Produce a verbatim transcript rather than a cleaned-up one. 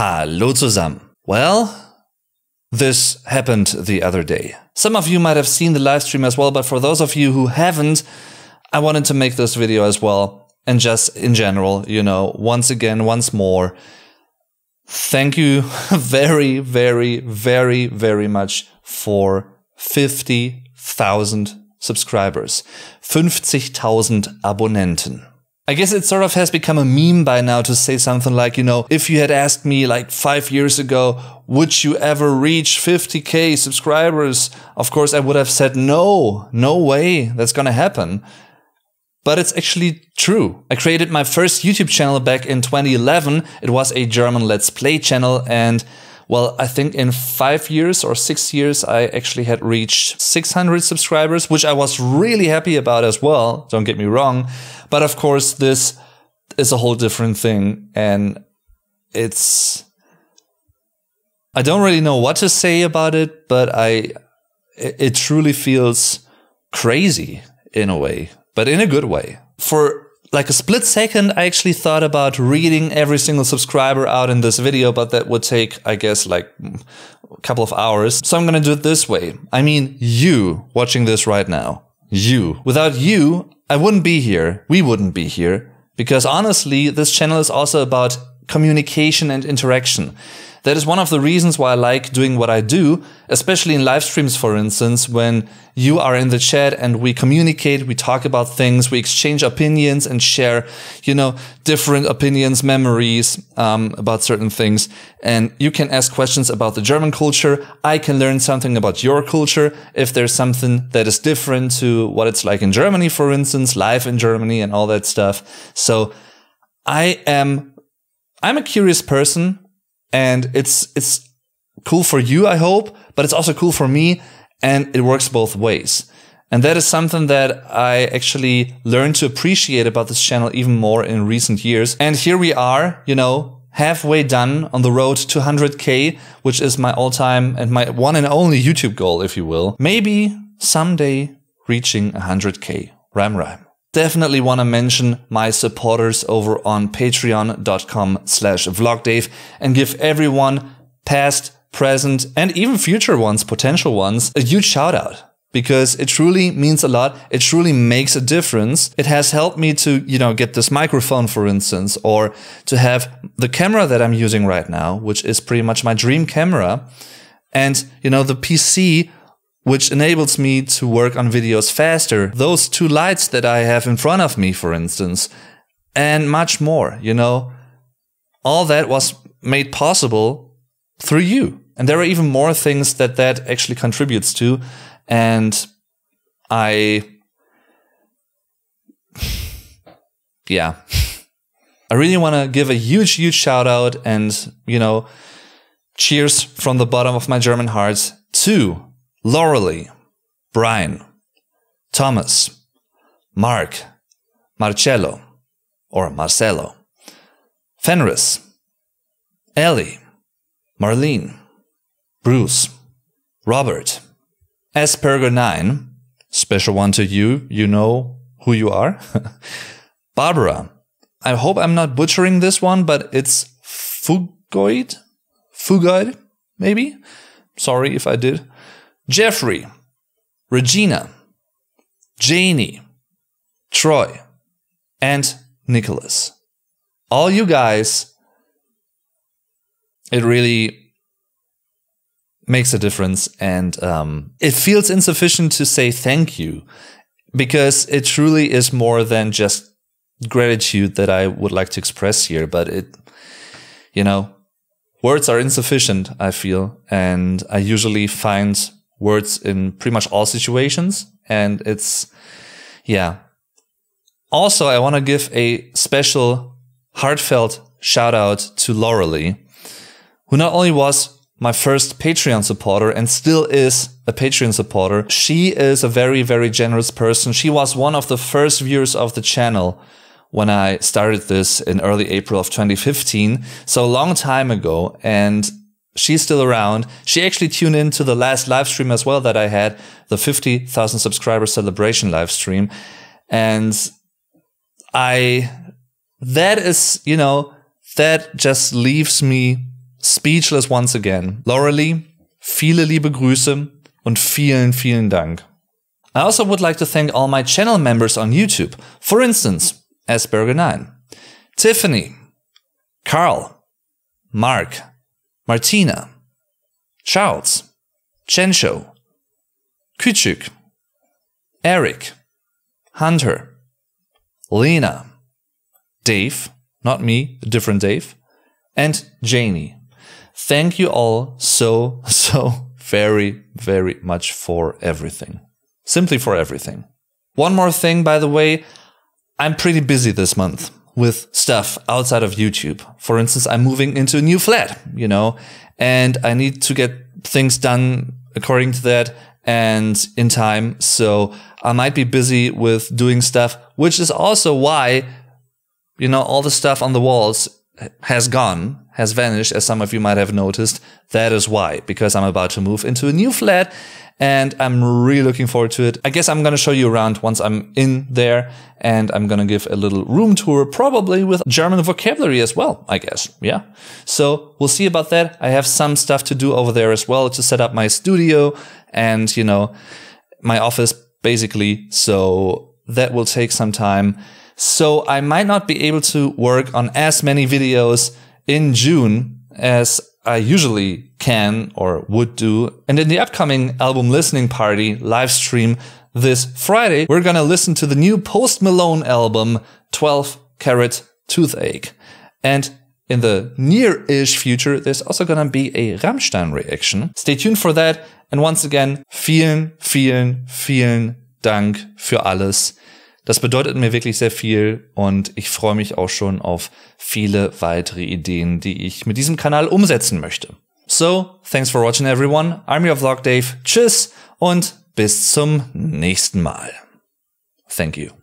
Hallo zusammen. Well, this happened the other day. Some of you might have seen the live stream as well, but for those of you who haven't, I wanted to make this video as well. And just in general, you know, once again, once more, thank you very, very, very, very much for fifty thousand subscribers. fifty thousand Abonnenten. I guess it sort of has become a meme by now to say something like, you know, if you had asked me like five years ago, would you ever reach fifty K subscribers? Of course, I would have said, no, no way, that's gonna happen. But it's actually true. I created my first YouTube channel back in twenty eleven. It was a German Let's Play channel. And well, I think in five years or six years, I actually had reached six hundred subscribers, which I was really happy about as well. Don't get me wrong. But of course, this is a whole different thing. And it's, I don't really know what to say about it, but I, it truly feels crazy in a way, but in a good way. For like a split second, I actually thought about reading every single subscriber out in this video, but that would take, I guess, like a couple of hours. So I'm gonna do it this way. I mean, you watching this right now, you. Without you, I wouldn't be here. We wouldn't be here. Because honestly, this channel is also about communication and interaction. That is one of the reasons why I like doing what I do, especially in live streams, for instance, when you are in the chat and we communicate, we talk about things, we exchange opinions and share, you know, different opinions, memories um, about certain things. And you can ask questions about the German culture. I can learn something about your culture. If there's something that is different to what it's like in Germany, for instance, life in Germany and all that stuff. So I am, I'm a curious person. And it's it's cool for you, I hope, but it's also cool for me, and it works both ways. And that is something that I actually learned to appreciate about this channel even more in recent years. And here we are, you know, halfway done on the road to one hundred K, which is my all-time and my one and only YouTube goal, if you will. Maybe someday reaching one hundred K. Rhyme rhyme. Definitely want to mention my supporters over on patreon.com slash vlogdave and give everyone, past, present, and even future ones, potential ones, a huge shout out. Because it truly means a lot. It truly makes a difference. It has helped me to, you know, get this microphone, for instance, or to have the camera that I'm using right now, which is pretty much my dream camera. And, you know, the P C, which enables me to work on videos faster. Those two lights that I have in front of me, for instance, and much more, you know, all that was made possible through you. And there are even more things that that actually contributes to. And I, yeah, I really want to give a huge, huge shout out and, you know, cheers from the bottom of my German heart to Lauralee, Brian, Thomas, Mark, Marcello, or Marcelo, Fenris, Ellie, Marlene, Bruce, Robert, Asperger nine, special one to you, you know who you are, Barbara, I hope I'm not butchering this one, but it's Fugoid, Fugoid, maybe, sorry if I did. Jeffrey, Regina, Janie, Troy, and Nicholas. All you guys, it really makes a difference, and um, it feels insufficient to say thank you, because it truly is more than just gratitude that I would like to express here, but it, you know, words are insufficient, I feel, and I usually find words in pretty much all situations. And it's, yeah. Also, I want to give a special heartfelt shout out to Lauralee, who not only was my first Patreon supporter and still is a Patreon supporter. She is a very, very generous person. She was one of the first viewers of the channel when I started this in early April of twenty fifteen. So a long time ago. And she's still around. She actually tuned in to the last live stream as well that I had, the fifty thousand subscriber celebration live stream. And I, that is, you know, that just leaves me Speechless once again. Lauralee, viele liebe Grüße und vielen, vielen Dank. I also would like to thank all my channel members on YouTube. For instance, Asperger nine, Tiffany, Carl, Mark, Martina, Charles, Chencho, Küçük, Eric, Hunter, Lena, Dave, not me, a different Dave, and Janie. Thank you all so, so very, very much for everything. Simply for everything. One more thing, by the way, I'm pretty busy this month with stuff outside of YouTube. For instance, I'm moving into a new flat, you know, and I need to get things done according to that and in time. So I might be busy with doing stuff, which is also why, you know, all the stuff on the walls has gone, has vanished, as some of you might have noticed. That is why, because I'm about to move into a new flat and I'm really looking forward to it. I guess I'm going to show you around once I'm in there, and I'm going to give a little room tour, probably with German vocabulary as well, I guess. Yeah. So we'll see about that. I have some stuff to do over there as well to set up my studio and, you know, my office basically. So that will take some time. So I might not be able to work on as many videos in June as I usually can or would do. And in the upcoming album listening party live stream this Friday, we're gonna listen to the new Post Malone album, twelve Carat Toothache. And in the near-ish future, there's also gonna be a Rammstein reaction. Stay tuned for that. And once again, vielen, vielen, vielen Dank für alles. Das bedeutet mir wirklich sehr viel und ich freue mich auch schon auf viele weitere Ideen, die ich mit diesem Kanal umsetzen möchte. So, thanks for watching everyone. I'm your Vlog Dave. Tschüss und bis zum nächsten Mal. Thank you.